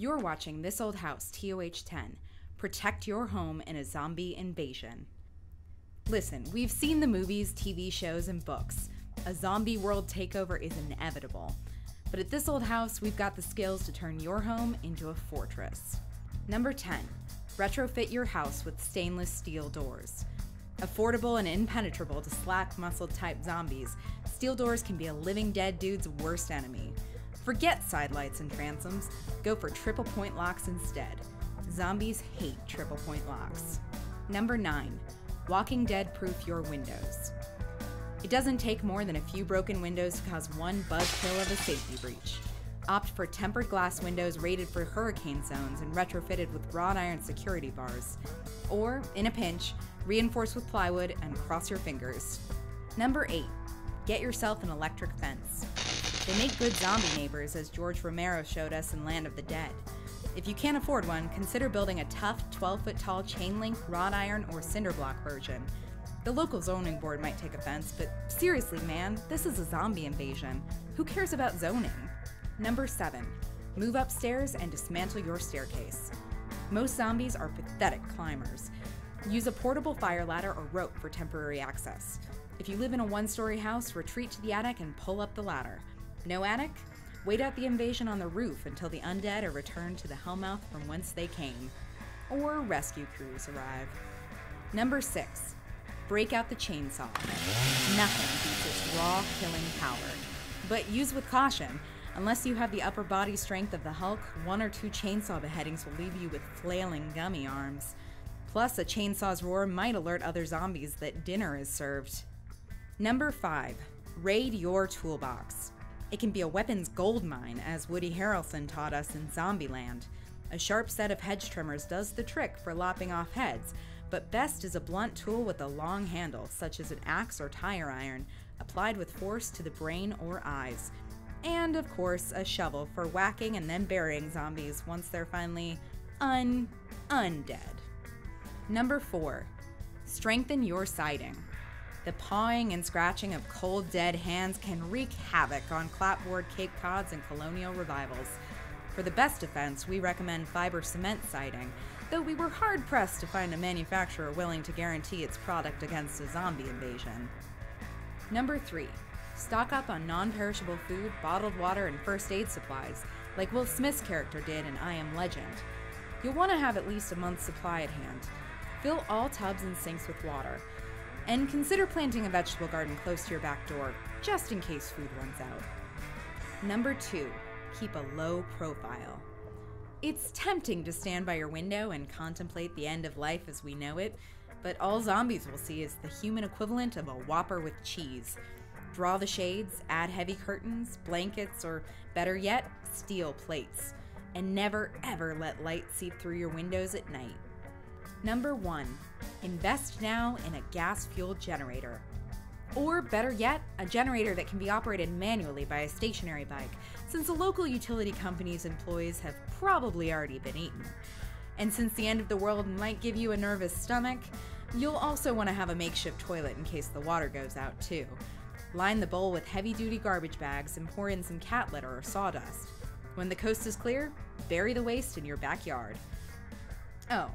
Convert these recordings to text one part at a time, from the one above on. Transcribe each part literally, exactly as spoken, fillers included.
You're watching This Old House, T O H ten. Protect your home in a zombie invasion. Listen, we've seen the movies, T V shows, and books. A zombie world takeover is inevitable. But at This Old House, we've got the skills to turn your home into a fortress. Number ten. Retrofit your house with stainless steel doors. Affordable and impenetrable to slack muscle type zombies, steel doors can be a living dead dude's worst enemy. Forget sidelights and transoms, go for triple point locks instead. Zombies hate triple point locks. Number nine. Walking Dead proof your windows. It doesn't take more than a few broken windows to cause one buzzkill of a safety breach. Opt for tempered glass windows rated for hurricane zones and retrofitted with wrought iron security bars. Or, in a pinch, reinforce with plywood and cross your fingers. Number eight. Get yourself an electric fence. They make good zombie neighbors, as George Romero showed us in Land of the Dead. If you can't afford one, consider building a tough, twelve foot tall chain-link, wrought iron, or cinder block version. The local zoning board might take offense, but seriously, man, this is a zombie invasion. Who cares about zoning? Number seven. Move upstairs and dismantle your staircase. Most zombies are pathetic climbers. Use a portable fire ladder or rope for temporary access. If you live in a one-story house, retreat to the attic and pull up the ladder. No attic? Wait out the invasion on the roof until the undead are returned to the Hellmouth from whence they came. Or rescue crews arrive. Number six. Break out the chainsaw. Nothing beats its raw killing power. But use with caution. Unless you have the upper body strength of the Hulk, one or two chainsaw beheadings will leave you with flailing gummy arms. Plus, a chainsaw's roar might alert other zombies that dinner is served. Number five. Raid your toolbox. It can be a weapons goldmine, as Woody Harrelson taught us in Zombieland. A sharp set of hedge trimmers does the trick for lopping off heads, but best is a blunt tool with a long handle, such as an axe or tire iron, applied with force to the brain or eyes. And, of course, a shovel for whacking and then burying zombies once they're finally un undead. Number four. Strengthen your siding. The pawing and scratching of cold, dead hands can wreak havoc on clapboard, Cape Cods, and colonial revivals. For the best defense, we recommend fiber cement siding, though we were hard-pressed to find a manufacturer willing to guarantee its product against a zombie invasion. Number three. Stock up on non-perishable food, bottled water, and first aid supplies, like Will Smith's character did in I Am Legend. You'll want to have at least a month's supply at hand. Fill all tubs and sinks with water. And consider planting a vegetable garden close to your back door, just in case food runs out. Number two, keep a low profile. It's tempting to stand by your window and contemplate the end of life as we know it, but all zombies will see is the human equivalent of a Whopper with cheese. Draw the shades, add heavy curtains, blankets, or better yet, steel plates. And never ever let light seep through your windows at night. Number one, invest now in a gas-fueled generator. Or better yet, a generator that can be operated manually by a stationary bike, since the local utility company's employees have probably already been eaten. And since the end of the world might give you a nervous stomach, you'll also want to have a makeshift toilet in case the water goes out too. Line the bowl with heavy-duty garbage bags and pour in some cat litter or sawdust. When the coast is clear, bury the waste in your backyard. Oh,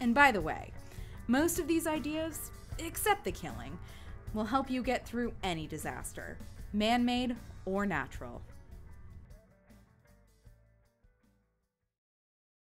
and by the way, most of these ideas, except the killing, will help you get through any disaster, man-made or natural.